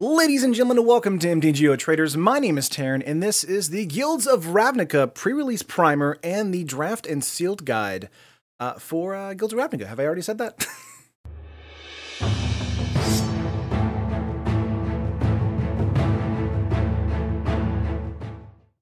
Ladies and gentlemen, welcome to MTGO Traders. My name is Taryn, and this is the Guilds of Ravnica pre-release primer and the draft and sealed guide for Guilds of Ravnica. Have I already said that?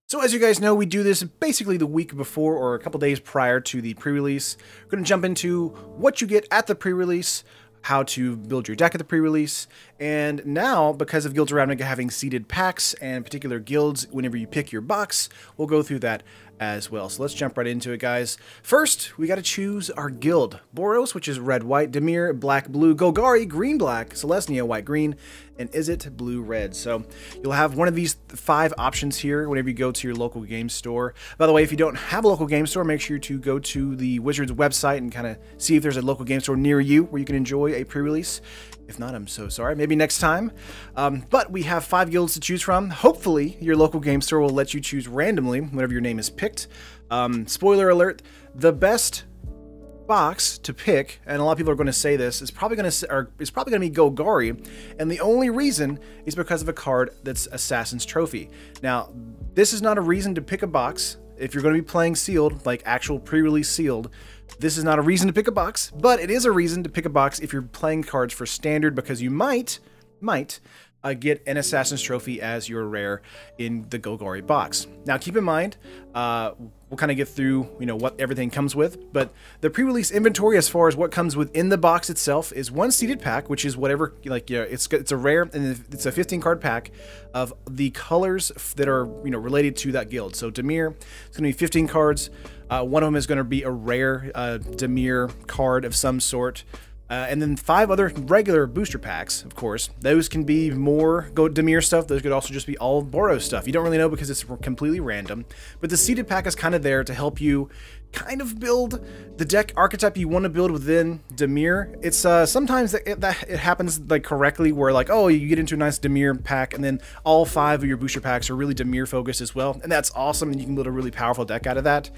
So as you guys know, we do this basically the week before or a couple days prior to the pre-release. We're going to jump into what you get at the pre-release, how to build your deck at the pre-release, and now, because of Guilds of Ravnica having seeded packs and particular guilds whenever you pick your box, we'll go through that as well. So let's jump right into it, guys. First, we gotta choose our guild. Boros, which is red-white, Dimir, black-blue, Golgari, green-black, Selesnya, white-green, and Izzet, blue-red. So you'll have one of these five options here whenever you go to your local game store. By the way, if you don't have a local game store, make sure to go to the Wizards website and kind of see if there's a local game store near you where you can enjoy a pre-release. If not, I'm so sorry. Maybe next time. But we have five guilds to choose from. Hopefully, your local game store will let you choose randomly whenever your name is picked. Spoiler alert, the best box to pick, and a lot of people are going to say this, is probably going to be Golgari, and the only reason is because of a card that's Assassin's Trophy. Now, this is not a reason to pick a box. If you're going to be playing sealed, like actual pre-release sealed, this is not a reason to pick a box, but it is a reason to pick a box if you're playing cards for standard, because you might get an Assassin's Trophy as your rare in the Golgari box. Now, keep in mind, we'll kind of get through, you know, what everything comes with, but the pre-release inventory, as far as what comes within the box itself, is one seeded pack, which is whatever, like, you know, it's a rare, and it's a 15-card pack of the colors that are, you know, related to that guild. So Dimir, it's going to be 15 cards. One of them is going to be a rare Dimir card of some sort. And then five other regular booster packs, of course. Those can be more Dimir stuff. Those could also just be all Boros stuff. You don't really know because it's completely random. But the seeded pack is kind of there to help you kind of build the deck archetype you want to build within Dimir. It's sometimes it happens like correctly where, like, oh, you get into a nice Dimir pack and then all five of your booster packs are really Dimir focused as well. And that's awesome. And you can build a really powerful deck out of that.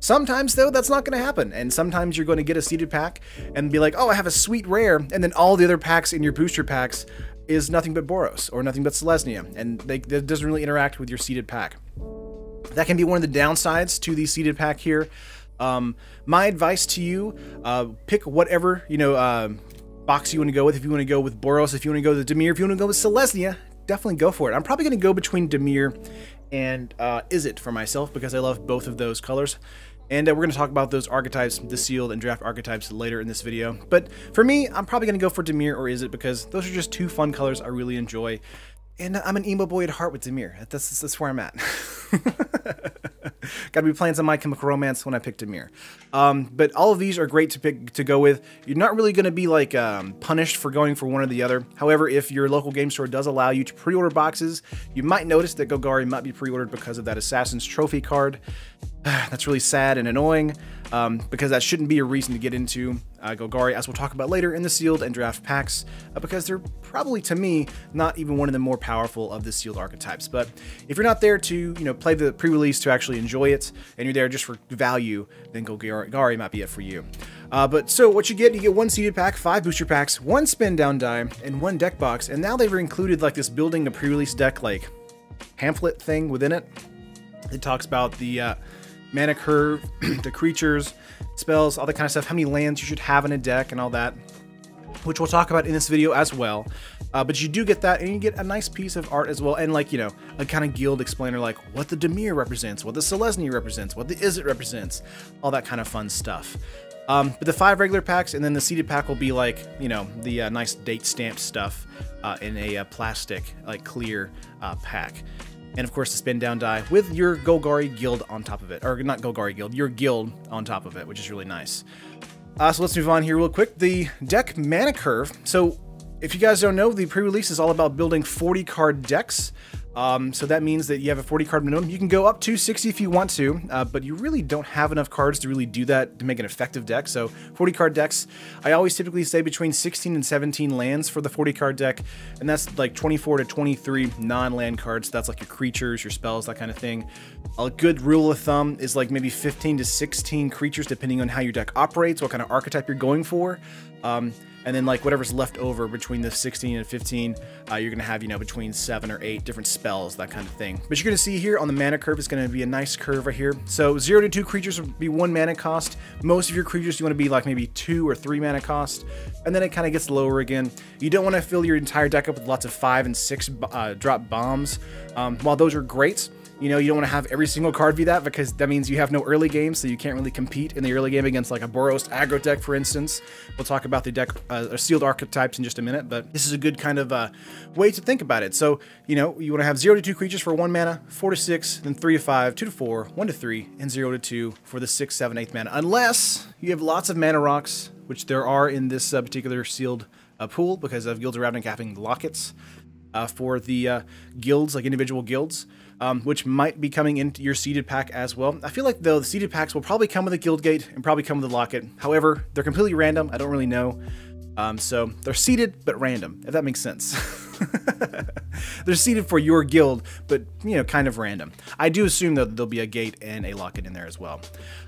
Sometimes though, that's not going to happen. And sometimes you're going to get a seeded pack and be like, oh, I have a sweet rare. And then all the other packs in your booster packs is nothing but Boros or nothing but Selesnya. And that doesn't really interact with your seeded pack. That can be one of the downsides to the seeded pack here. My advice to you, pick whatever, you know, box you want to go with. If you want to go with Boros, if you want to go with Dimir, if you want to go with Selesnya, definitely go for it. I'm probably going to go between Dimir and Izzet for myself because I love both of those colors. And we're going to talk about those archetypes, the sealed and draft archetypes, later in this video. But for me, I'm probably going to go for Dimir or Izzet because those are just two fun colors I really enjoy. And I'm an emo boy at heart with Dimir. That's where I'm at. Gotta be playing some My Chemical Romance when I pick Dimir. But all of these are great to pick to go with. You're not really going to be like punished for going for one or the other. However, if your local game store does allow you to pre-order boxes, you might notice that Golgari might be pre-ordered because of that Assassin's Trophy card. That's really sad and annoying because that shouldn't be a reason to get into Golgari, as we'll talk about later in the sealed and draft packs, because they're probably, to me, not even one of the more powerful of the sealed archetypes. But if you're not there to, you know, play the pre-release to actually enjoy it, and you're there just for value, then Golgari might be it for you. But so what you get one seeded pack, five booster packs, one spin down die, and one deck box. And now they've included like this building a pre-release deck like pamphlet thing within it. It talks about the mana curve, the creatures, spells, all that kind of stuff, how many lands you should have in a deck and all that, which we'll talk about in this video as well. But you do get that, and you get a nice piece of art as well, and, like, you know, a kind of guild explainer, like what the Dimir represents, what the Selesnya represents, what the Izzet represents, all that kind of fun stuff. But the five regular packs and then the seeded pack will be like, you know, the nice date stamped stuff in a plastic, like, clear pack. And of course the spin down die with your Golgari guild on top of it, or not Golgari guild, your guild on top of it, which is really nice. So let's move on here real quick. The deck mana curve. So if you guys don't know, the pre-release is all about building 40 card decks. So that means that you have a 40 card minimum. You can go up to 60 if you want to, but you really don't have enough cards to really do that to make an effective deck. So 40 card decks, I always typically say between 16 and 17 lands for the 40 card deck. And that's like 24 to 23 non-land cards. That's like your creatures, your spells, that kind of thing. A good rule of thumb is like maybe 15 to 16 creatures, depending on how your deck operates, what kind of archetype you're going for. And then like whatever's left over between the 16 and 15, you're going to have, you know, between 7 or 8 different spells, that kind of thing. But you're going to see here on the mana curve, it's going to be a nice curve right here. So 0 to 2 creatures would be 1 mana cost. Most of your creatures, you want to be like maybe 2 or 3 mana cost. And then it kind of gets lower again. You don't want to fill your entire deck up with lots of 5 and 6 drop bombs. While those are great, you know, you don't want to have every single card be that, because that means you have no early game, so you can't really compete in the early game against like a Boros aggro deck, for instance. We'll talk about the deck sealed archetypes in just a minute, but this is a good kind of way to think about it. So, you know, you want to have 0 to 2 creatures for 1 mana, 4 to 6, then 3 to 5, 2 to 4, 1 to 3, and 0 to 2 for the 6, 7, 8 mana, unless you have lots of mana rocks, which there are in this particular sealed pool because of Guilds of Ravnica having lockets for the guilds, like individual guilds. Which might be coming into your seeded pack as well. I feel like, though, the seeded packs will probably come with a guild gate and probably come with a locket. However, they're completely random. I don't really know. So they're seeded, but random, if that makes sense. They're seeded for your guild, but, you know, kind of random. I do assume, though, that there'll be a gate and a locket in there as well.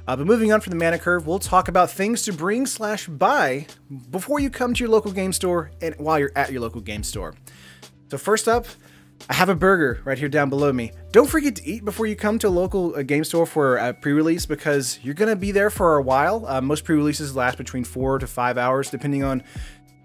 But moving on from the mana curve, we'll talk about things to bring / buy before you come to your local game store and while you're at your local game store. So first up, I have a burger right here down below me. Don't forget to eat before you come to a local game store for a pre-release, because you're going to be there for a while. Most pre-releases last between 4 to 5 hours, depending on,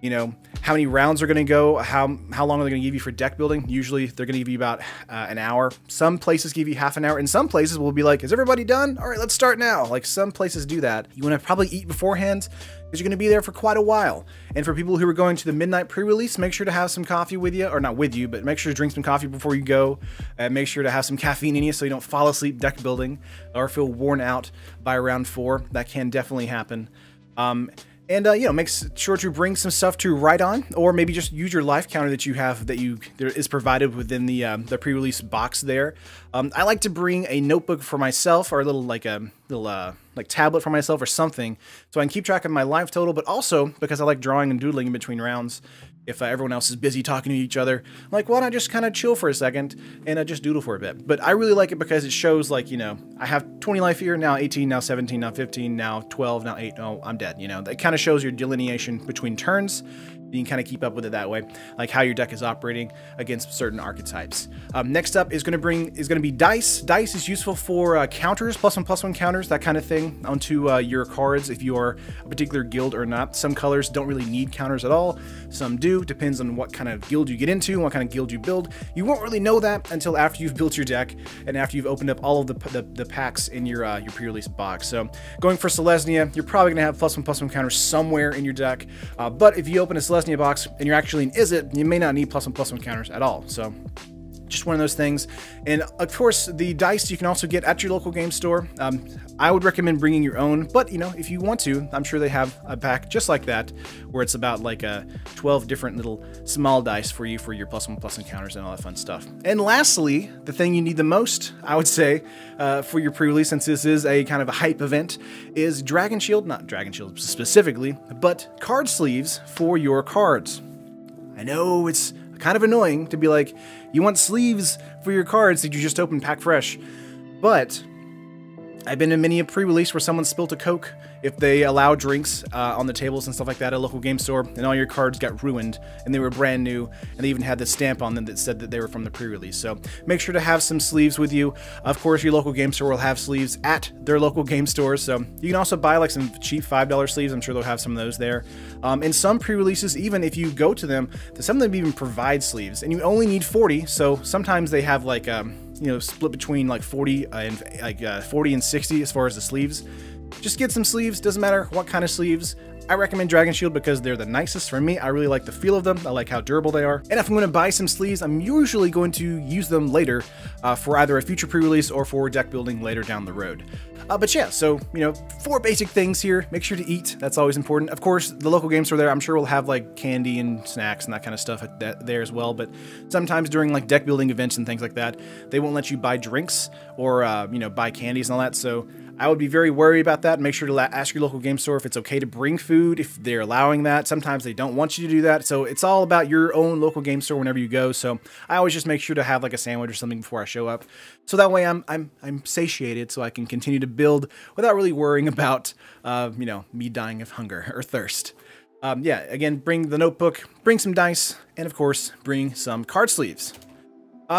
you know, how many rounds are going to go, how long are they going to give you for deck building. Usually they're going to give you about an hour. Some places give you half an hour, and some places will be like, is everybody done? All right, let's start now. Like, some places do that. You want to probably eat beforehand, because you're going to be there for quite a while. And for people who are going to the midnight pre-release, make sure to have some coffee with you, or not with you, but make sure to drink some coffee before you go, and make sure to have some caffeine in you so you don't fall asleep deck building or feel worn out by round 4. That can definitely happen. And, you know, make sure to bring some stuff to write on, or maybe just use your life counter that you have that is provided within the pre-release box there. I like to bring a notebook for myself, or a little tablet for myself or something, so I can keep track of my life total, but also because I like drawing and doodling in between rounds. If everyone else is busy talking to each other, I'm like, why not just kind of chill for a second and just doodle for a bit? But I really like it because it shows, like, you know, I have 20 life here, now 18, now 17, now 15, now 12, now 8, oh, I'm dead, you know. That kind of shows your delineation between turns. You can kind of keep up with it that way, like how your deck is operating against certain archetypes. Next up is going to be dice. Dice is useful for counters, +1/+1 counters, that kind of thing, onto your cards if you are a particular guild or not. Some colors don't really need counters at all. Some do. Depends on what kind of guild you get into, what kind of guild you build. You won't really know that until after you've built your deck and after you've opened up all of the packs in your pre-release box. So going for Selesnya, you're probably going to have +1/+1 counters somewhere in your deck. But if you open a Selesnya box and you're actually in Izzet, you may not need +1/+1 counters at all. So just one of those things. And of course, the dice you can also get at your local game store. I would recommend bringing your own, but, you know, if you want to, I'm sure they have a pack just like that, where it's about like 12 different little small dice for you for your +1/+1 counters and all that fun stuff. And lastly, the thing you need the most, I would say, for your pre-release, since this is a kind of a hype event, is Dragon Shield, not Dragon Shield specifically, but card sleeves for your cards. I know it's kind of annoying to be like, you want sleeves for your cards that you just opened pack fresh, but I've been in many a pre-release where someone spilt a Coke if they allow drinks on the tables and stuff like that at a local game store, and all your cards got ruined and they were brand new, and they even had the stamp on them that said that they were from the pre-release. So make sure to have some sleeves with you. Of course, your local game store will have sleeves at their local game stores, so you can also buy like some cheap $5 sleeves. I'm sure they'll have some of those there. And some pre-releases, even if you go to them, some of them even provide sleeves, and you only need 40, so sometimes they have like you know, split between like 40 and 60 as far as the sleeves. Just get some sleeves, doesn't matter what kind of sleeves. I recommend Dragon Shield because they're the nicest for me. I really like the feel of them. I like how durable they are. And if I'm going to buy some sleeves, I'm usually going to use them later for either a future pre-release or for deck building later down the road. But yeah, so, you know, 4 basic things here. Make sure to eat. That's always important. Of course, the local game store there, I'm sure, will have like candy and snacks and that kind of stuff there as well. But sometimes during like deck building events and things like that, they won't let you buy drinks or, you know, buy candies and all that. So I would be very worried about that. Make sure to ask your local game store if it's okay to bring food, if they're allowing that. Sometimes they don't want you to do that. So it's all about your own local game store whenever you go. So I always just make sure to have like a sandwich or something before I show up. So that way I'm satiated, so I can continue to build without really worrying about, you know, me dying of hunger or thirst. Yeah, again, bring the notebook, bring some dice, and of course, bring some card sleeves.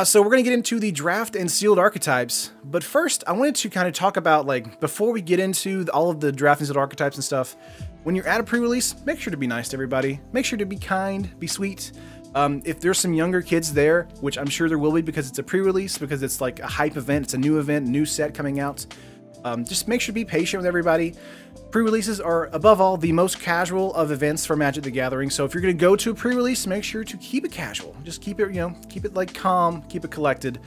So we're going to get into the draft and sealed archetypes, but first I wanted to kind of talk about, like, before we get into all of the draft and sealed archetypes and stuff, when you're at a pre-release, make sure to be nice to everybody, make sure to be kind, be sweet. If there's some younger kids there, which I'm sure there will be because it's a pre-release, because it's like a hype event, it's a new event, new set coming out, just make sure to be patient with everybody. Pre-releases are, above all, the most casual of events for Magic the Gathering, so if you're going to go to a pre-release, make sure to keep it casual. Just keep it, you know, keep it like calm, keep it collected,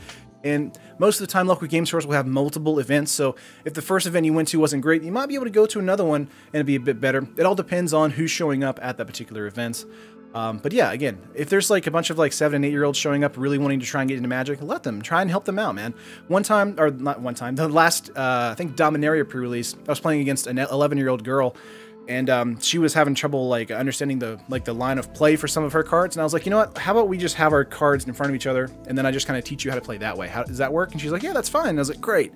and most of the time local game stores will have multiple events, so if the first event you went to wasn't great, you might be able to go to another one and it'd be a bit better. It all depends on who's showing up at that particular event. But yeah, again, if there's like a bunch of like 7- and 8-year-olds showing up really wanting to try and get into Magic, let them, try and help them out, man. One time, or not one time, the last, I think Dominaria pre-release, I was playing against an 11-year-old girl, and she was having trouble like understanding the line of play for some of her cards, and I was like, you know what, how about we just have our cards in front of each other, and then I just kind of teach you how to play that way. How does that work? And she's like, yeah, that's fine. And I was like, great.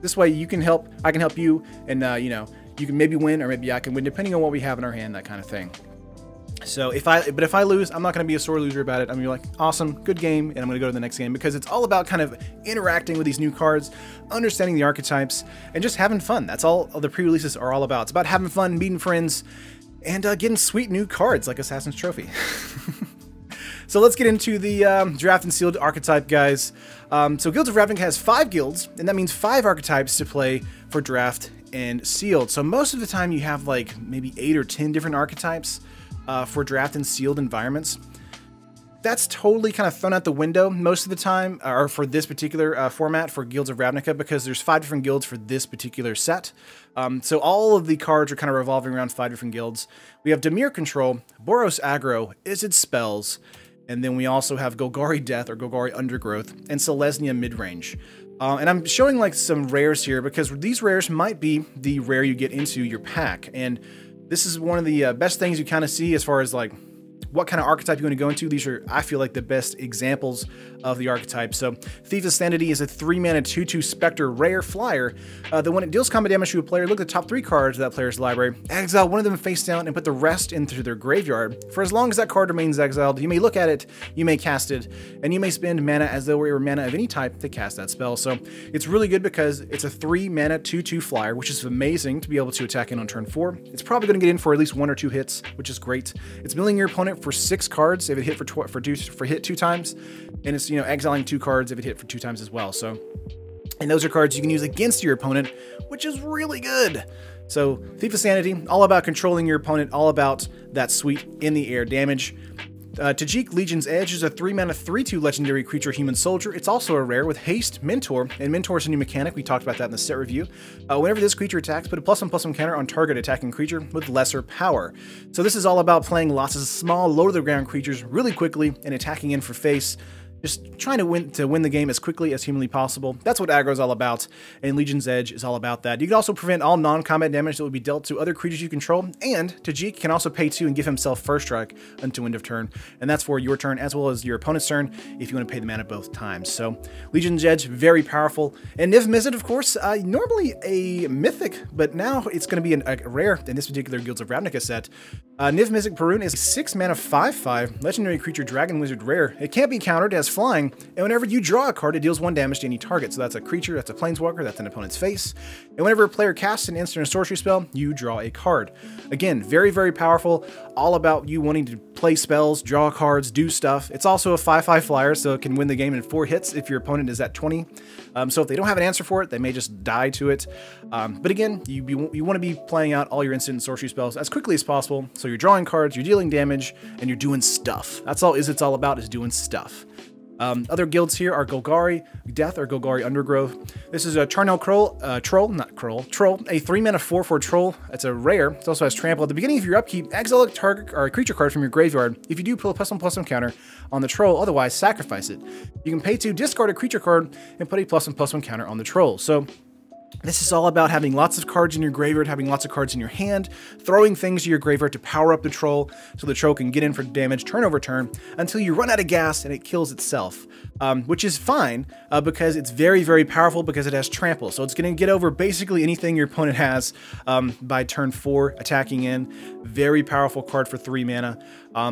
This way you can help, I can help you, and you know, you can maybe win, or maybe I can win, depending on what we have in our hand, that kind of thing. So if I lose, I'm not going to be a sore loser about it. I'm going to be like, awesome, good game, and I'm going to go to the next game, because it's all about kind of interacting with these new cards, understanding the archetypes, and just having fun. That's all the pre-releases are all about. It's about having fun, meeting friends, and getting sweet new cards like Assassin's Trophy. So let's get into the draft and sealed archetype, guys. So Guilds of Ravnica has 5 guilds, and that means 5 archetypes to play for draft and sealed. So most of the time you have like maybe 8 or 10 different archetypes for draft and sealed environments. That's totally kind of thrown out the window most of the time, or for this particular format for Guilds of Ravnica, because there's 5 different guilds for this particular set. So all of the cards are kind of revolving around 5 different guilds. We have Dimir Control, Boros Aggro, Izzet Spells, and then we also have Golgari Death or Golgari Undergrowth, and Selesnya Midrange. And I'm showing like some rares here because these rares might be the rare you get into your pack, and this is one of the best things you kind of see as far as like what kind of archetype you want to go into. These are, I feel like, the best examples of the archetype. So Thieves of Sanity is a 3-mana 2/2 Spectre rare flyer that when it deals combat damage to a player, look at the top 3 cards of that player's library, exile one of them face down and put the rest into their graveyard. For as long as that card remains exiled, you may look at it, you may cast it, and you may spend mana as though it were mana of any type to cast that spell. So it's really good because it's a 3-mana 2/2 flyer, which is amazing to be able to attack in on turn 4. It's probably going to get in for at least 1 or 2 hits, which is great. It's milling your opponent for 6 cards if it hit hit 2 times, and it's, you know, exiling 2 cards if it hit for 2 times as well. So, and those are cards you can use against your opponent, which is really good. So Thief of Sanity, all about controlling your opponent, all about that sweet in the air damage. Tajic Legion's Edge is a 3-mana 3/2 legendary creature human soldier. It's also a rare with haste, mentor, and mentor is a new mechanic. We talked about that in the set review. Whenever this creature attacks, put a +1/+1 counter on target attacking creature with lesser power. So this is all about playing lots of small, low-to-the-ground creatures really quickly and attacking in for face. Just trying to win the game as quickly as humanly possible. That's what aggro is all about, and Legion's Edge is all about that. You can also prevent all non-combat damage that would be dealt to other creatures you control, and Tajic can also pay 2 and give himself first strike until end of turn, and that's for your turn as well as your opponent's turn if you want to pay the mana both times. So Legion's Edge, very powerful. And Niv-Mizzet, of course, normally a mythic, but now it's going to be a rare in this particular Guilds of Ravnica set. Niv-Mizzet Parun is a 6-mana 5/5 legendary creature dragon wizard rare. It can't be countered, as flying, and whenever you draw a card, it deals 1 damage to any target. So that's a creature, that's a planeswalker, that's an opponent's face. And whenever a player casts an instant or sorcery spell, you draw a card. Again, very, very powerful, all about you wanting to play spells, draw cards, do stuff. It's also a 5/5 flyer, so it can win the game in 4 hits if your opponent is at 20. So if they don't have an answer for it, they may just die to it. But again, you want to be playing out all your instant and sorcery spells as quickly as possible. So you're drawing cards, you're dealing damage, and you're doing stuff. That's all it's all about, is doing stuff. Other guilds here are Golgari Death or Golgari Undergrowth. This is a Charnel Troll, a 3-mana 4/4 troll. It's a rare. It also has trample. At the beginning of your upkeep, exile a target or a creature card from your graveyard. If you do, put a +1/+1 counter on the troll, otherwise sacrifice it. You can pay 2, discard a creature card, and put a +1/+1 counter on the troll. So This is all about having lots of cards in your graveyard, having lots of cards in your hand, throwing things to your graveyard to power up the troll so the troll can get in for damage turn over turn until you run out of gas and it kills itself, which is fine because it's very, very powerful because it has trample. So it's going to get over basically anything your opponent has by turn 4 attacking in. Very powerful card for 3 mana.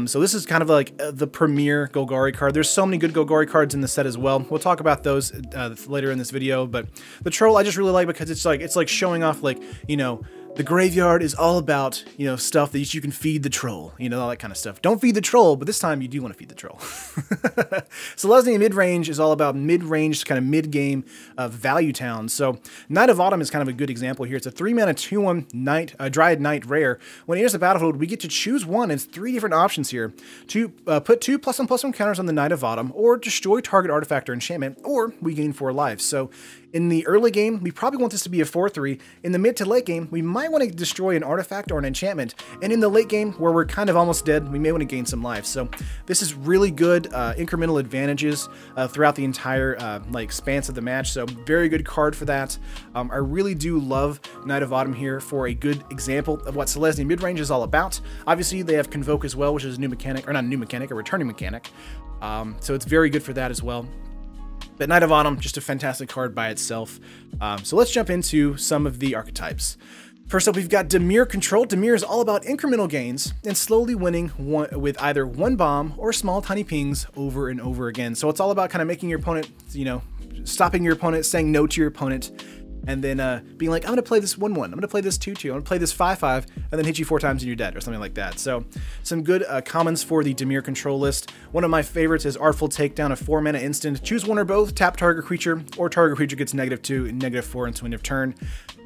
So this is kind of like the premier Golgari card. There's so many good Golgari cards in the set as well. We'll talk about those later in this video, but the troll I just really like because it's like showing off, like, you know, the graveyard is all about, you know, stuff that you can feed the troll, you know, all that kind of stuff. Don't feed the troll, but this time you do want to feed the troll. Selesnya mid-range is all about mid-range, kind of mid-game value towns. So Knight of Autumn is kind of a good example here. It's a 3-mana 2-1 Knight, Dryad Knight rare. When it enters the battlefield, we get to choose one. It's 3 different options here. To put 2 +1/+1 counters on the Knight of Autumn, or destroy target artifact or enchantment, or we gain 4 lives. So in the early game, we probably want this to be a 4-3. In the mid to late game, we might want to destroy an artifact or an enchantment. And in the late game, where we're kind of almost dead, we may want to gain some life. So this is really good incremental advantages throughout the entire expanse of the match. So very good card for that. I really do love Knight of Autumn here for a good example of what Selesnya midrange is all about. Obviously, they have Convoke as well, which is a new mechanic, or not a new mechanic, a returning mechanic. So it's very good for that as well. But Knight of Autumn, just a fantastic card by itself. So let's jump into some of the archetypes. First up, we've got Dimir Control. Dimir is all about incremental gains and slowly winning with either one bomb or small tiny pings over and over again. So it's all about kind of making your opponent, you know, stopping your opponent, saying no to your opponent, and then being like, I'm going to play this 1-1, I'm going to play this 2-2, I'm going to play this 5-5, and then hit you 4 times and you're dead, or something like that. So some good commons for the Dimir Control list. One of my favorites is Artful Takedown, a 4-mana instant. Choose one or both, tap target creature, or target creature gets -2 and -4 until end of turn.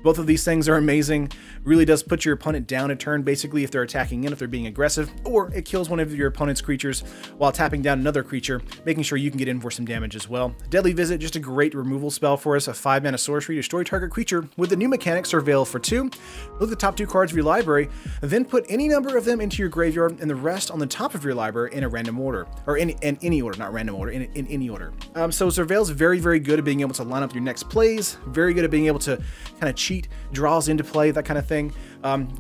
Both of these things are amazing. Really does put your opponent down a turn, basically, if they're attacking in, if they're being aggressive, or it kills one of your opponent's creatures while tapping down another creature, making sure you can get in for some damage as well. Deadly Visit, just a great removal spell for us, a 5-mana sorcery, destroy target creature with the new mechanic Surveil for 2. Look at the top 2 cards of your library, then put any number of them into your graveyard and the rest on the top of your library in a random order, or in any order, not random order, in any order. So Surveil's very, very good at being able to line up your next plays, very good at being able to kind of cheat draws into play, that kind of thing.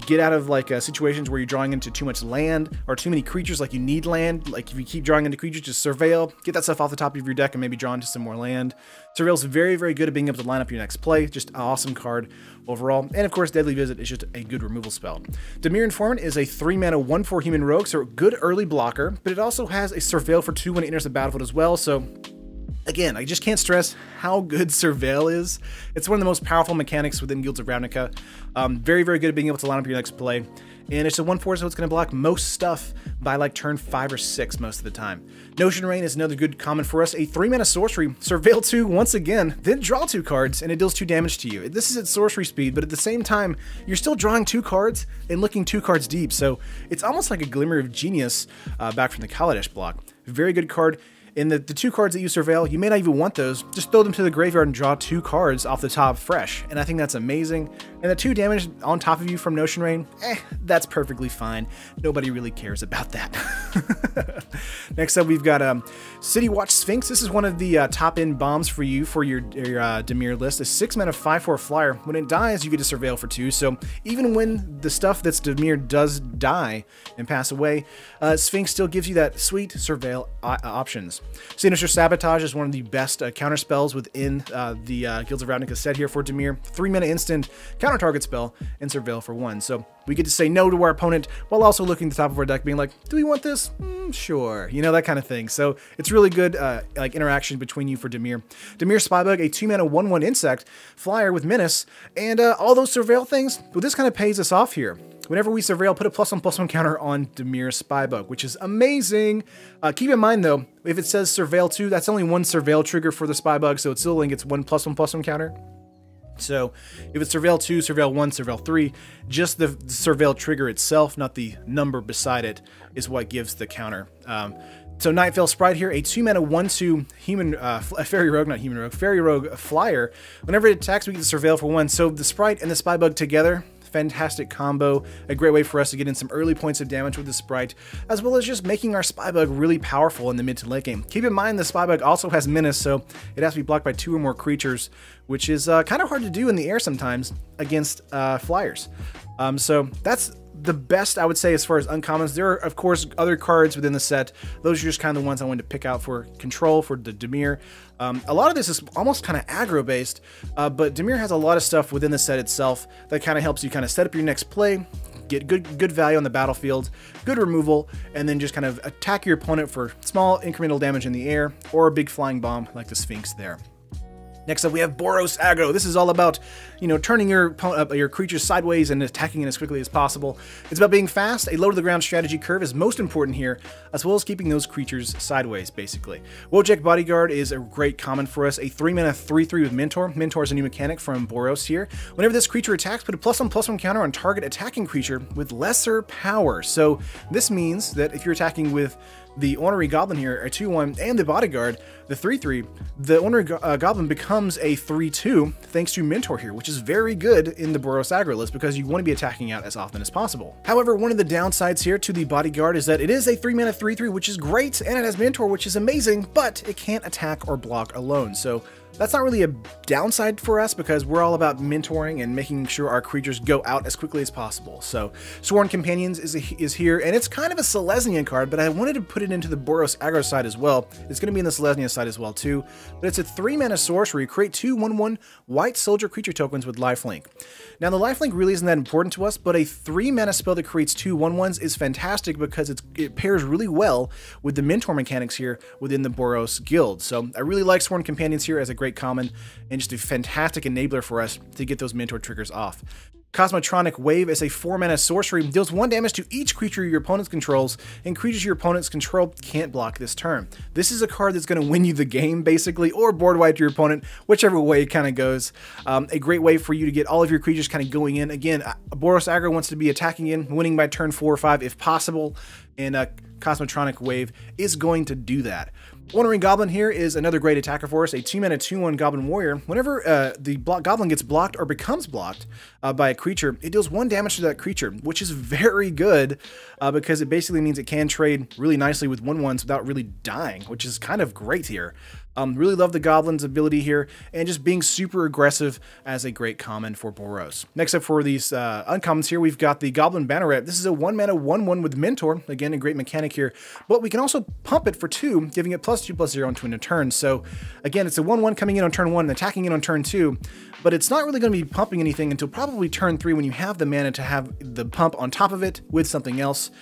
Get out of like situations where you're drawing into too much land or too many creatures, like you need land. Like if you keep drawing into creatures, just Surveil, get that stuff off the top of your deck and maybe draw into some more land. Surveil's very, very good at being able to line up your next play. Just an awesome card overall. And of course, Deadly Visit is just a good removal spell. Dimir Informant is a 3-mana 1/4 human rogue, so a good early blocker, but it also has a Surveil for 2 when it enters the battlefield as well. So again, I just can't stress how good Surveil is. It's one of the most powerful mechanics within Guilds of Ravnica. Very, very good at being able to line up your next play. And it's a 1/4, so it's going to block most stuff by like turn 5 or 6 most of the time. Notion Rain is another good common for us. A 3-mana sorcery, Surveil 2 once again, then draw 2 cards, and it deals 2 damage to you. This is at sorcery speed, but at the same time, you're still drawing 2 cards and looking 2 cards deep. So it's almost like a glimmer of genius back from the Kaladesh block. Very good card. In the 2 cards that you Surveil, you may not even want those. Just throw them to the graveyard and draw 2 cards off the top fresh. And I think that's amazing. And the 2 damage on top of you from Notion Rain, that's perfectly fine. Nobody really cares about that. Next up, we've got City Watch Sphinx. This is one of the top-end bombs for you for your Dimir list. A 6-mana 5/4 flyer. When it dies, you get a Surveil for 2. So even when the stuff that's Dimir does die and pass away, Sphinx still gives you that sweet Surveil options. Sinister Sabotage is one of the best counter spells within the Guilds of Ravnica set here for Dimir. 3-mana instant, counter target spell, and Surveil for 1. So we get to say no to our opponent while also looking at the top of our deck, being like, do we want this? Sure. You know, that kind of thing. So it's really good interaction between you for Dimir. Dimir Spybug, a 2-mana 1/1 insect, flyer with menace, and all those Surveil things, well, this kind of pays us off here. Whenever we Surveil, put a +1/+1 counter on Dimir Spybug, which is amazing. Keep in mind though, if it says Surveil 2, that's only one Surveil trigger for the Spybug, so it still only gets one +1/+1 counter. So if it's Surveil 2, Surveil 1, Surveil 3, just the Surveil trigger itself, not the number beside it, is what gives the counter. So Nightveil Sprite here, a 2-mana 1/2 human Fairy Rogue flyer. Whenever it attacks, we get the Surveil for 1. So the Sprite and the Spybug together fantastic combo, a great way for us to get in some early points of damage with the sprite, as well as just making our Spybug really powerful in the mid to late game. Keep in mind the Spybug also has menace, so it has to be blocked by two or more creatures, which is kind of hard to do in the air sometimes against flyers. So that's the best I would say as far as uncommons. There are of course other cards within the set. Those are just kind of the ones I wanted to pick out for control for the Dimir. A lot of this is almost kind of aggro based, but Dimir has a lot of stuff within the set itself that kind of helps you kind of set up your next play, get good value on the battlefield, good removal, and then just kind of attack your opponent for small incremental damage in the air or a big flying bomb like the Sphinx there. Next up, we have Boros aggro. This is all about, you know, turning your creatures sideways and attacking it as quickly as possible. It's about being fast. A low-to-the-ground strategy curve is most important here, as well as keeping those creatures sideways, basically. Wojek Bodyguard is a great common for us. A 3-mana 3/3 with Mentor. Mentor is a new mechanic from Boros here. Whenever this creature attacks, put a +1/+1 counter on target attacking creature with lesser power. So this means that if you're attacking with the Ornery Goblin here, a 2-1, and the Bodyguard, the 3-3, the Ornery Goblin becomes a 3-2 thanks to Mentor here, which is very good in the Boros aggro list because you want to be attacking out as often as possible. However, one of the downsides here to the Bodyguard is that it is a 3-mana 3/3, which is great, and it has Mentor, which is amazing, but it can't attack or block alone. So that's not really a downside for us because we're all about mentoring and making sure our creatures go out as quickly as possible. So Sworn Companions is here, and it's kind of a Selesnya card, but I wanted to put it into the Boros aggro side as well. It's going to be in the Selesnya side as well too, but it's a 3-mana sorcery. Create 2/1/1 white soldier creature tokens with lifelink. Now the lifelink really isn't that important to us, but a 3-mana spell that creates 2/1/1s is fantastic because it pairs really well with the mentor mechanics here within the Boros guild. So I really like Sworn Companions here as a great common and just a fantastic enabler for us to get those mentor triggers off. Cosmotronic Wave is a 4-mana sorcery, deals 1 damage to each creature your opponent controls, and creatures your opponent's control can't block this turn. This is a card that's going to win you the game, basically, or board wipe your opponent, whichever way it kind of goes. A great way for you to get all of your creatures kind of going in. Again, Boros aggro wants to be attacking in, winning by turn 4 or 5 if possible, and Cosmotronic Wave is going to do that. Ornery Goblin here is another great attacker for us, a 2-mana 2/1 Goblin Warrior. Whenever the Goblin gets blocked or becomes blocked by a creature, it deals 1 damage to that creature, which is very good because it basically means it can trade really nicely with 1/1s without really dying, which is kind of great here. Really love the Goblin's ability here and just being super aggressive as a great common for Boros. Next up for these uncommons here, we've got the Goblin Banneret. This is a 1-mana 1/1 with Mentor. Again, a great mechanic here, but we can also pump it for 2, giving it +2/+0 on a turn. So again, it's a 1-1 coming in on turn 1 and attacking in on turn 2, but it's not really going to be pumping anything until probably turn 3 when you have the mana to have the pump on top of it with something else.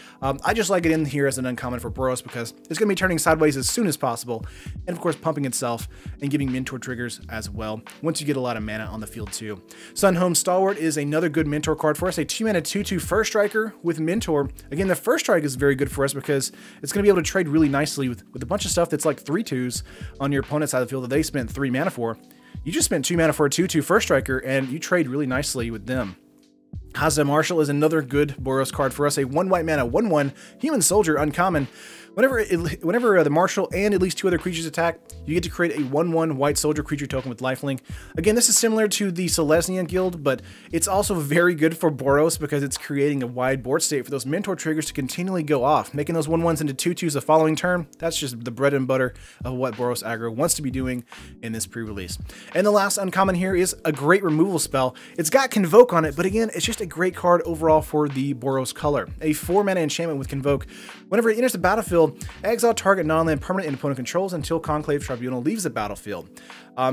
I just like it in here as an uncommon for Boros because it's going to be turning sideways as soon as possible, and of course pumping itself and giving mentor triggers as well once you get a lot of mana on the field too. Sunhome Stalwart is another good mentor card for us, a 2-mana 2/2 First Striker with mentor. Again, the First Strike is very good for us because it's going to be able to trade really nicely with a bunch of stuff that's like 3/2s on your opponent's side of the field that they spent 3 mana for. You just spent 2 mana for a 2/2 First Striker and you trade really nicely with them. Hazda Marshal is another good Boros card for us, a 1-white mana 1/1 Human Soldier uncommon. Whenever the Marshal and at least 2 other creatures attack, you get to create a 1/1 white soldier creature token with lifelink. Again, this is similar to the Selesnya guild, but it's also very good for Boros because it's creating a wide board state for those mentor triggers to continually go off, making those 1/1s into 2/2s the following turn. That's just the bread and butter of what Boros aggro wants to be doing in this pre-release. And the last uncommon here is a great removal spell. It's got Convoke on it, but again, it's just a great card overall for the Boros color. A 4-mana enchantment with Convoke. Whenever it enters the battlefield, exile target non-land permanent and opponent controls until Conclave Tribunal leaves the battlefield.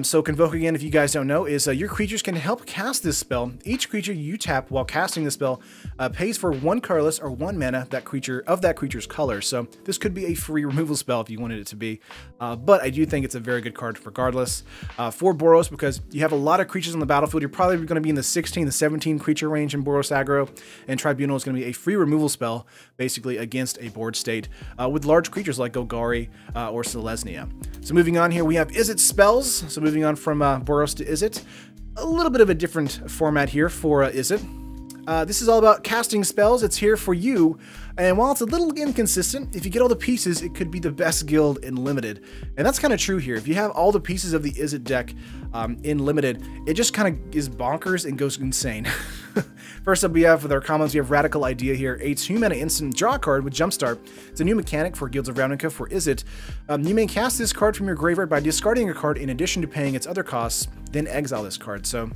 So Convoke, again, if you guys don't know, is your creatures can help cast this spell. Each creature you tap while casting the spell pays for 1 colorless or 1 mana of that creature's color. So this could be a free removal spell if you wanted it to be, but I do think it's a very good card regardless for Boros because you have a lot of creatures on the battlefield. You're probably going to be in the 16 to 17 creature range in Boros aggro, and Tribunal is going to be a free removal spell basically against a board state with large creatures like Golgari or Selesnya. So moving on here, we have Izzet spells. So moving on from Boros to Izzet, a little bit of a different format here for Izzet. This is all about casting spells. It's here for you. And while it's a little inconsistent, if you get all the pieces, it could be the best guild in Limited. And that's kind of true here. If you have all the pieces of the Izzet deck in Limited, it just kind of is bonkers and goes insane. First up, we have with our commons, we have Radical Idea here. 8 mana instant draw card with Jumpstart. It's a new mechanic for Guilds of Ravnica for Izzet. You may cast this card from your graveyard by discarding a card in addition to paying its other costs, then exile this card. So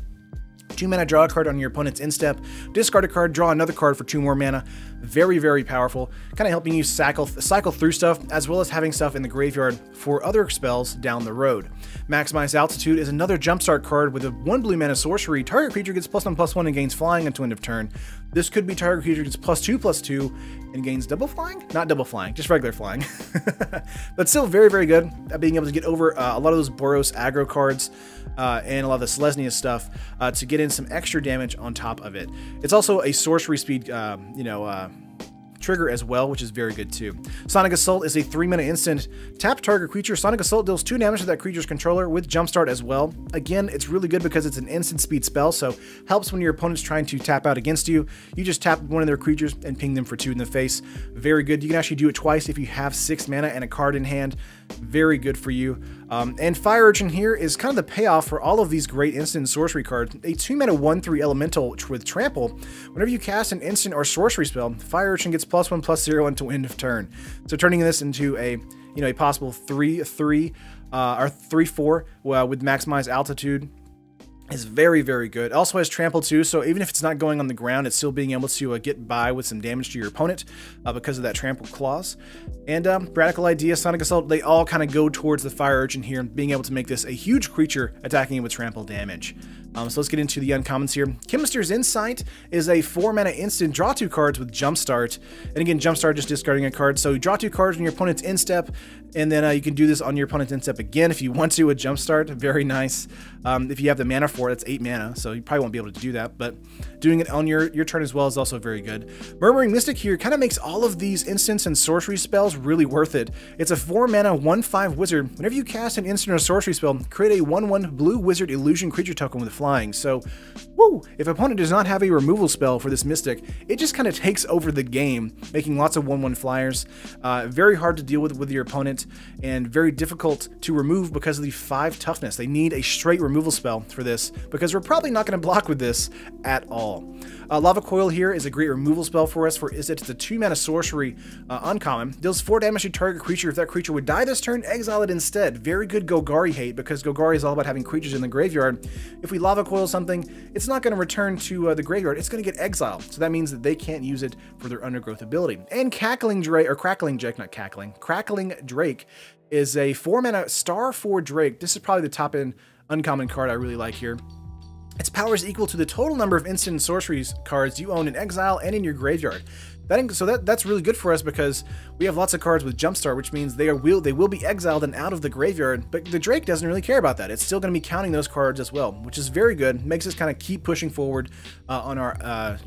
2 mana, draw a card on your opponent's instep, discard a card, draw another card for 2 more mana. Very, very powerful, kind of helping you cycle through stuff, as well as having stuff in the graveyard for other spells down the road. Maximize Altitude is another Jumpstart card with a 1 blue mana sorcery. Target creature gets +1/+1 and gains flying until end of turn. This could be target creature gets +2/+2 and gains double flying? Not double flying, just regular flying. But still very, very good at being able to get over a lot of those Boros aggro cards and a lot of the Selesnya stuff to get in some extra damage on top of it. It's also a sorcery speed, trigger as well, which is very good too. Sonic Assault is a 3 mana instant. Tap target creature. Sonic Assault deals 2 damage to that creature's controller with Jumpstart as well. Again, it's really good because it's an instant speed spell, so helps when your opponent's trying to tap out against you. You just tap one of their creatures and ping them for 2 in the face. Very good. You can actually do it twice if you have 6 mana and a card in hand. Very good for you. And Fire Urchin here is kind of the payoff for all of these great instant sorcery cards. A 2 mana 1/3 elemental with trample. Whenever you cast an instant or sorcery spell, Fire Urchin gets +1/+0 until end of turn. So turning this into a a possible 3/3 or 3/4 with maximized altitude is very, very good. It also has trample too, so even if it's not going on the ground, it's still being able to get by with some damage to your opponent because of that trample clause. And Radical Idea, Sonic Assault, they all kind of go towards the Fire Urchin here and being able to make this a huge creature attacking it with trample damage. So let's get into the uncommons here. Chemister's Insight is a 4 mana instant, draw 2 cards with Jumpstart. And again, Jumpstart just discarding a card. So you draw 2 cards on your opponent's instep, and then you can do this on your opponent's instep again if you want to with Jumpstart. Very nice. If you have the mana for it, that's 8 mana, so you probably won't be able to do that, but doing it on your turn as well is also very good. Murmuring Mystic here kind of makes all of these instants and sorcery spells really worth it. It's a 4 mana, 1/5 wizard. Whenever you cast an instant or sorcery spell, create a 1/1 blue wizard illusion creature token with a flying. So, woo! If opponent does not have a removal spell for this Mystic, it just kind of takes over the game, making lots of 1/1 flyers. Very hard to deal with your opponent, and very difficult to remove because of the 5 toughness. They need a straight removal spell for this, because we're probably not going to block with this at all. Lava Coil here is a great removal spell for us for Izzet. It's a 2 mana sorcery uncommon. Deals 4 damage to target creature. If that creature would die this turn, exile it instead. Very good Golgari hate, because Golgari is all about having creatures in the graveyard. If we Lava Coil something, it's not going to return to the graveyard. It's going to get exiled. So that means that they can't use it for their undergrowth ability. And Crackling Drake is a 4 mana Star 4 Drake. This is probably the top end uncommon card I really like here. Its power is equal to the total number of instant and sorceries cards you own in exile and in your graveyard. So that's really good for us because we have lots of cards with Jumpstart, which means they will be exiled and out of the graveyard, but the Drake doesn't really care about that. It's still going to be counting those cards as well, which is very good. Makes us kind of keep pushing forward on our,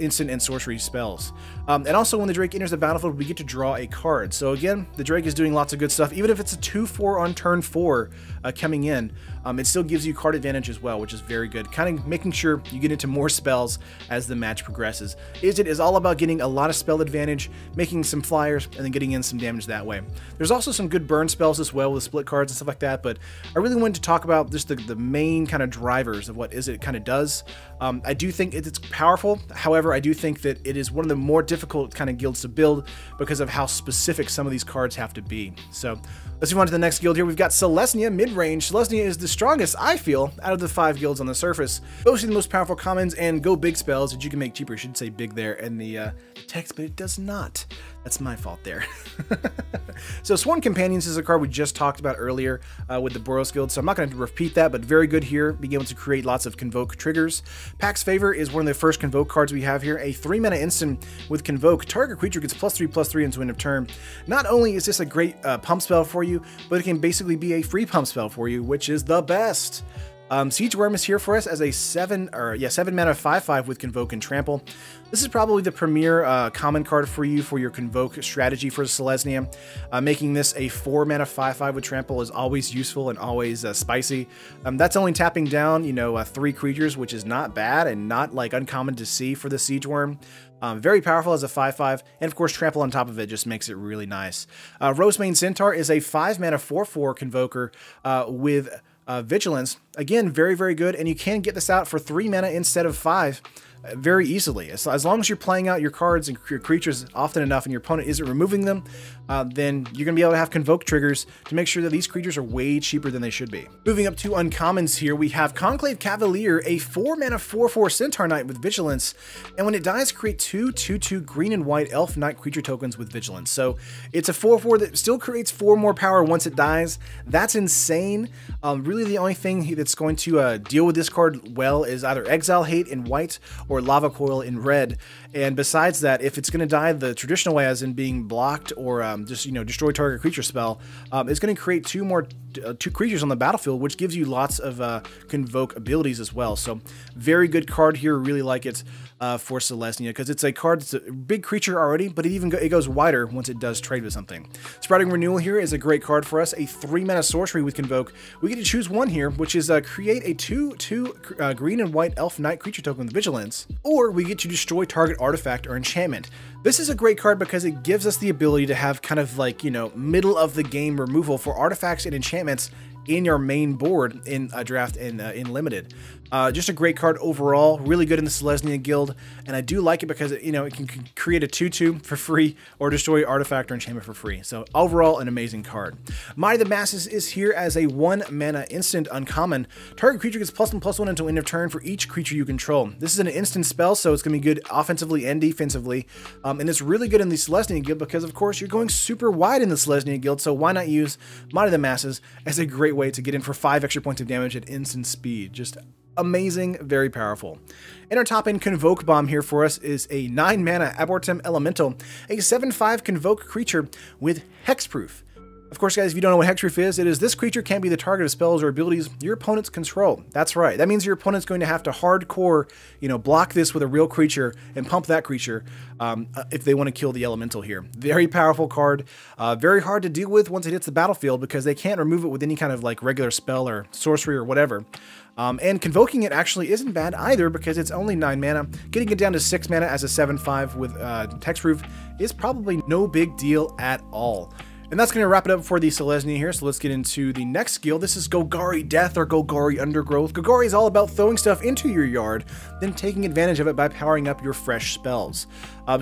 instant and sorcery spells. And also when the Drake enters the battlefield, we get to draw a card. So again, the Drake is doing lots of good stuff. Even if it's a 2/4 on turn 4 coming in, it still gives you card advantage as well, which is very good. Kind of making sure you get into more spells as the match progresses. Izzet is all about getting a lot of spell advantage, making some flyers, and then getting in some damage that way. There's also some good burn spells as well with split cards and stuff like that, but I really wanted to talk about just the main kind of drivers of what Izzet kind of does. I do think it's powerful. However, I do think that it is one of the more difficult kind of guilds to build because of how specific some of these cards have to be. So let's move on to the next guild here. We've got Selesnya, mid-range. Selesnya is the strongest, I feel, out of the 5 guilds on the surface. Mostly the most powerful commons and go big spells that you can make cheaper. I should say big there in the text, but it does not. That's my fault there. So Sworn Companions is a card we just talked about earlier with the Boros Guild, so I'm not going to repeat that, but very good here, being able to create lots of Convoke triggers. Pax Favor is one of the first Convoke cards we have here, a 3 mana instant with Convoke. Target creature gets +3/+3 until end of turn. Not only is this a great pump spell for you, but it can basically be a free pump spell for you, which is the best. Siege Worm is here for us as a 7 mana 5/5 with Convoke and Trample. This is probably the premier common card for you for your Convoke strategy for Selesnya. Making this a 4 mana 5/5 with Trample is always useful and always spicy. That's only tapping down, you know, 3 creatures, which is not bad and not like uncommon to see for the Siege Worm. Very powerful as a 5/5, and of course Trample on top of it just makes it really nice. Rosemane Centaur is a 5 mana 4/4 Convoker with Vigilance. Again, very, very good, and you can get this out for 3 mana instead of 5 very easily. As long as you're playing out your cards and your creatures often enough and your opponent isn't removing them, then you're going to be able to have Convoke triggers to make sure that these creatures are way cheaper than they should be. Moving up to uncommons here, we have Conclave Cavalier, a 4 mana 4/4 Centaur Knight with Vigilance, and when it dies, create 2/2/2 green and white Elf Knight creature tokens with Vigilance. So it's a 4/4 that still creates 4 more power once it dies. That's insane. Really the only thing that's going to deal with this card well is either Exile Hate in white or Lava Coil in red. And besides that, if it's going to die the traditional way, as in being blocked or just, you know, destroy target creature spell, it's going to create 2 creatures on the battlefield, which gives you lots of Convoke abilities as well. So very good card here. Really like it for Selesnya because it's a card that's a big creature already, but it goes wider once it does trade with something. Sprouting Renewal here is a great card for us. A 3 mana sorcery with Convoke. We get to choose one here, which is create a 2/2 green and white Elf Knight creature token with Vigilance, or we get to destroy target artifact or enchantment. This is a great card because it gives us the ability to have kind of like, you know, middle of the game removal for artifacts and enchantments in your main board in a draft in limited. Just a great card overall, really good in the Selesnya guild, and I do like it because it, you know, it can create a 2/2 for free or destroy artifact or enchantment for free. So overall, an amazing card. Mighty the Masses is here as a 1 mana instant uncommon. Target creature gets +1/+1 until end of turn for each creature you control. This is an instant spell, so it's gonna be good offensively and defensively, and it's really good in the Selesnya guild because of course you're going super wide in the Selesnya guild, so why not use Mighty the Masses as a great way to get in for 5 extra points of damage at instant speed. Just amazing, very powerful. And our top end Convoke Bomb here for us is a 9 mana Abortum Elemental, a 7/5 Convoke creature with Hexproof. Of course, guys, if you don't know what Hexproof is, it is this creature can be the target of spells or abilities your opponents control. That's right. That means your opponent's going to have to hardcore, you know, block this with a real creature and pump that creature if they want to kill the elemental here. Very powerful card. Very hard to deal with once it hits the battlefield because they can't remove it with any kind of like regular spell or sorcery or whatever. And convoking it actually isn't bad either because it's only 9 mana. Getting it down to 6 mana as a 7/5 with Hexproof is probably no big deal at all. And that's going to wrap it up for the Selesnya here, so let's get into the next skill. This is Golgari Death or Golgari Undergrowth. Golgari is all about throwing stuff into your yard, then taking advantage of it by powering up your fresh spells.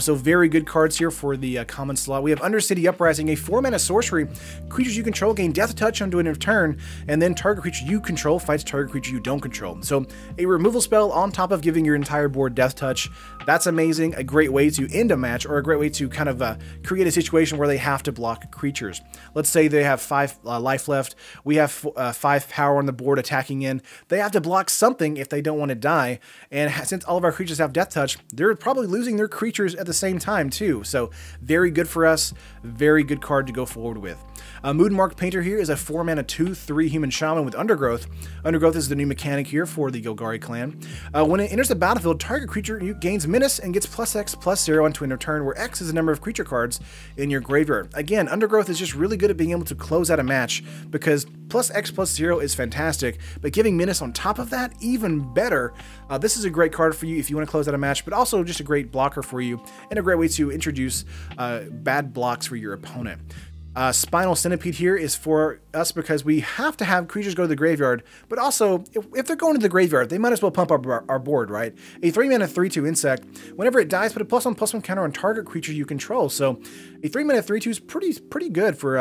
So very good cards here for the common slot. We have Undercity Uprising, a 4 mana sorcery. Creatures you control gain Death Touch until end of turn, and then target creature you control fights target creature you don't control. So a removal spell on top of giving your entire board Death Touch. That's amazing. A great way to end a match, or a great way to kind of create a situation where they have to block creatures. Let's say they have 5 life left. We have 5 power on the board attacking in. They have to block something if they don't want to die. And since all of our creatures have Death Touch, they're probably losing their creatures at the same time too. So very good for us. Very good card to go forward with. Moodmarked Painter here is a 4 mana 2/3 Human Shaman with Undergrowth. Undergrowth is the new mechanic here for the Golgari clan. When it enters the battlefield, target creature gains Menace and gets +X+0 onto end of turn, where X is the number of creature cards in your graveyard. Again, Undergrowth is just really good at being able to close out a match because +X+0 is fantastic, but giving Menace on top of that, even better. This is a great card for you if you want to close out a match, but also just a great blocker for you and a great way to introduce bad blocks for your opponent. Spinal Centipede here is for us because we have to have creatures go to the graveyard, but also if they're going to the graveyard, they might as well pump our board, right? A 3 mana 3/2 insect. Whenever it dies, put a +1/+1 counter on target creature you control. So a 3 mana 3/2 is pretty good for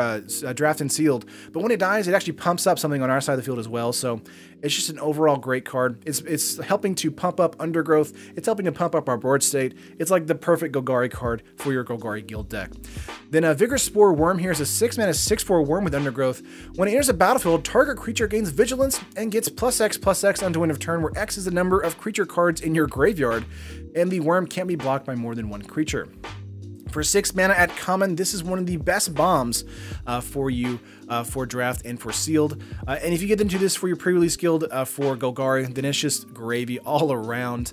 draft and sealed, but when it dies, it actually pumps up something on our side of the field as well. So it's just an overall great card. It's helping to pump up Undergrowth. It's helping to pump up our board state. It's like the perfect Golgari card for your Golgari guild deck. Then a Vigorous Spore Worm here is a 6 mana 6/4 Worm with Undergrowth. When it enters the battlefield, target creature gains Vigilance and gets +X+X onto end of turn, where X is the number of creature cards in your graveyard, and the worm can't be blocked by more than one creature. For 6 mana at common, this is one of the best bombs for you for draft and for sealed. And if you get into this for your pre-release guild for Golgari, then it's just gravy all around.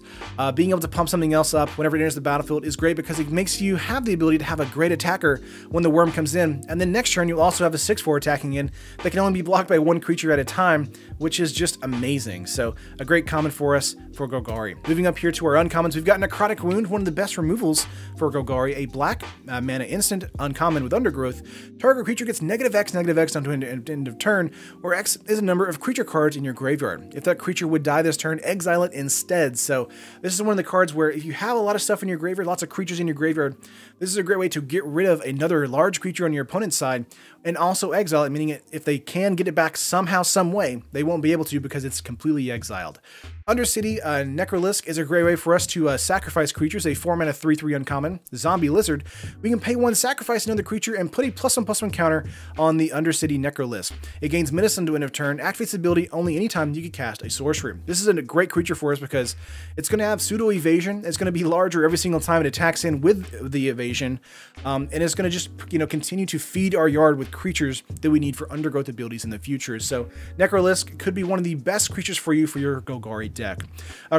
Being able to pump something else up whenever it enters the battlefield is great because it makes you have the ability to have a great attacker when the worm comes in. And then next turn, you'll also have a 6/4 attacking in that can only be blocked by one creature at a time, which is just amazing. So a great common for us for Golgari. Moving up here to our uncommons, we've got Necrotic Wound, one of the best removals for Golgari, a black mana instant uncommon with Undergrowth. Target creature gets -X/-X onto end of turn, where X is a number of creature cards in your graveyard. If that creature would die this turn, exile it instead. So this is one of the cards where if you have a lot of stuff in your graveyard, lots of creatures in your graveyard, this is a great way to get rid of another large creature on your opponent's side and also exile it, meaning if they can get it back somehow, some way, they won't be able to because it's completely exiled. Undercity Necrolisk is a great way for us to sacrifice creatures, a 4 mana 3/3 uncommon. Zombie Lizard, we can pay one, sacrifice another creature, and put a +1/+1 counter on the Undercity Necrolisk. It gains Medicine to end of turn, activates the ability only anytime you can cast a sorcery. This is a great creature for us because it's going to have pseudo evasion, it's going to be larger every single time it attacks in with the evasion, and it's going to just continue to feed our yard with creatures that we need for Undergrowth abilities in the future. So Necrolisk could be one of the best creatures for you for your Golgari deck.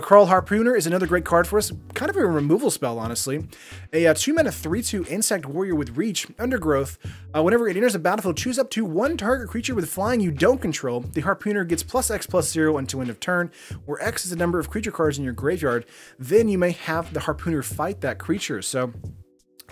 Carl Harpooner is another great card for us, kind of a removal spell, honestly. A 2 mana 3/2 Insect Warrior with Reach, Undergrowth. Whenever it enters the battlefield, choose up to one target creature with flying you don't control. The Harpooner gets +X/+0 until end of turn, where X is the number of creature cards in your graveyard. Then you may have the Harpooner fight that creature. So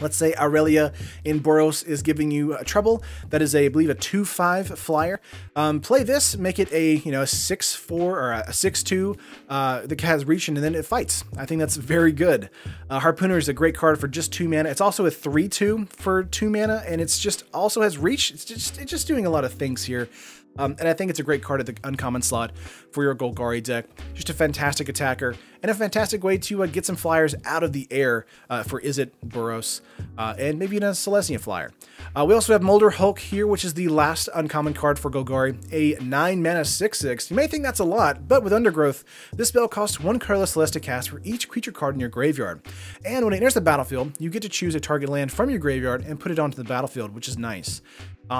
let's say Aurelia in Boros is giving you a trouble. That is, I believe, a 2/5 flyer. Play this, make it a 6/4 or a 6/2 that has reach, and then it fights. I think that's very good. Harpooner is a great card for just 2 mana. It's also a 3/2 for 2 mana, and it's just also has reach. It's just doing a lot of things here. And I think it's a great card at the uncommon slot for your Golgari deck. Just a fantastic attacker and a fantastic way to get some flyers out of the air for Izzet, Boros, and maybe a Selesnya flyer. We also have Mulder Hulk here, which is the last uncommon card for Golgari, a 9 mana 6/6. You may think that's a lot, but with Undergrowth, this spell costs one colorless less to cast for each creature card in your graveyard. And when it enters the battlefield, you get to choose a target land from your graveyard and put it onto the battlefield, which is nice.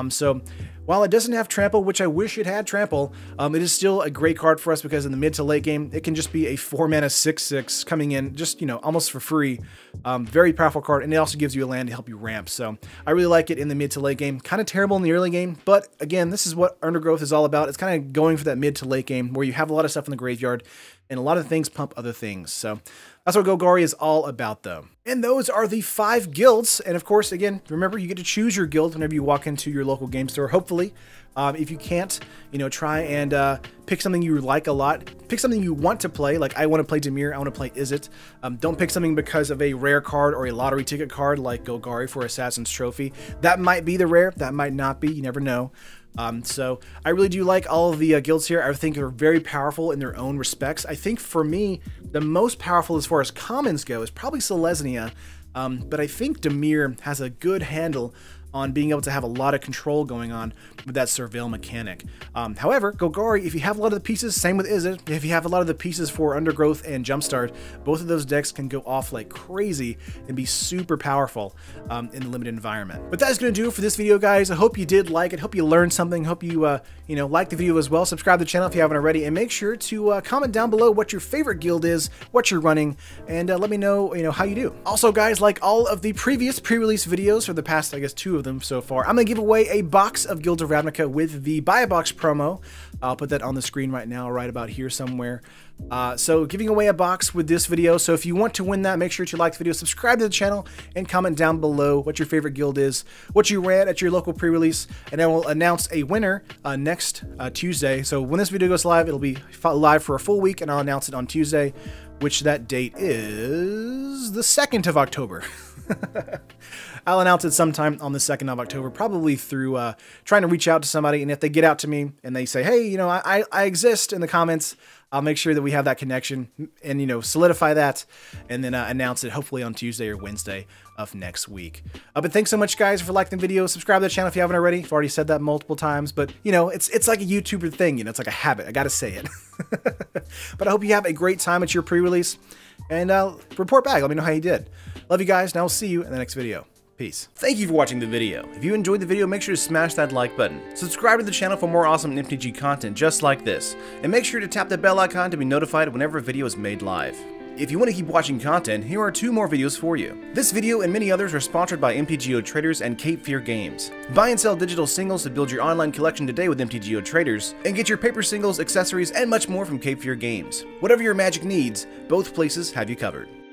So while it doesn't have trample, which I wish it had trample, it is still a great card for us because in the mid to late game, it can just be a 4 mana 6/6 coming in just, almost for free. Very powerful card. And it also gives you a land to help you ramp. So I really like it in the mid to late game, kind of terrible in the early game. But again, this is what Undergrowth is all about. It's kind of going for that mid to late game where you have a lot of stuff in the graveyard and a lot of things pump other things. So that's what Golgari is all about though. And those are the 5 guilds. And of course, again, remember you get to choose your guild whenever you walk into your local game store, hopefully. If you can't, try and pick something you like a lot. Pick something you want to play. Like I want to play Dimir, I want to play Izzet. Don't pick something because of a rare card or a lottery ticket card like Golgari for Assassin's Trophy. That might be the rare, that might not be, you never know. So I really do like all of the guilds here. I think they're very powerful in their own respects. I think for me, the most powerful as far as commons go is probably Selesnya, but I think Dimir has a good handle on being able to have a lot of control going on with that surveil mechanic. However, Golgari, if you have a lot of the pieces, same with Izzet, if you have a lot of the pieces for Undergrowth and Jumpstart, both of those decks can go off like crazy and be super powerful in the limited environment. But that's gonna do it for this video, guys. I hope you did like it, hope you learned something, hope you like the video as well. Subscribe to the channel if you haven't already, and make sure to comment down below what your favorite guild is, what you're running, and let me know how you do. Also, guys, like all of the previous pre-release videos for the past, I guess, 2 of them so far, I'm gonna give away a box of Guilds of Ravnica with the buy a box promo. I'll put that on the screen right now, right about here somewhere. So giving away a box with this video. So if you want to win that, make sure to like the video, subscribe to the channel, and comment down below what your favorite guild is, what you ran at your local pre-release, and I will announce a winner next Tuesday. So when this video goes live, it'll be live for a full week, and I'll announce it on Tuesday, which that date is the 2nd of October. I'll announce it sometime on the 2nd of October, probably through trying to reach out to somebody. And if they get out to me and they say, hey, I exist in the comments, I'll make sure that we have that connection and, solidify that, and then announce it hopefully on Tuesday or Wednesday of next week. But thanks so much, guys, for liking the video. Subscribe to the channel if you haven't already. I've already said that multiple times, but, it's like a YouTuber thing. It's like a habit. I got to say it. But I hope you have a great time at your pre-release, and report back. Let me know how you did. Love you guys, and I'll see you in the next video. Peace. Thank you for watching the video. If you enjoyed the video, make sure to smash that like button. Subscribe to the channel for more awesome MTG content just like this. And make sure to tap that bell icon to be notified whenever a video is made live. If you want to keep watching content, here are 2 more videos for you. This video and many others are sponsored by MTGO Traders and Cape Fear Games. Buy and sell digital singles to build your online collection today with MTGO Traders, and get your paper singles, accessories, and much more from Cape Fear Games. Whatever your Magic needs, both places have you covered.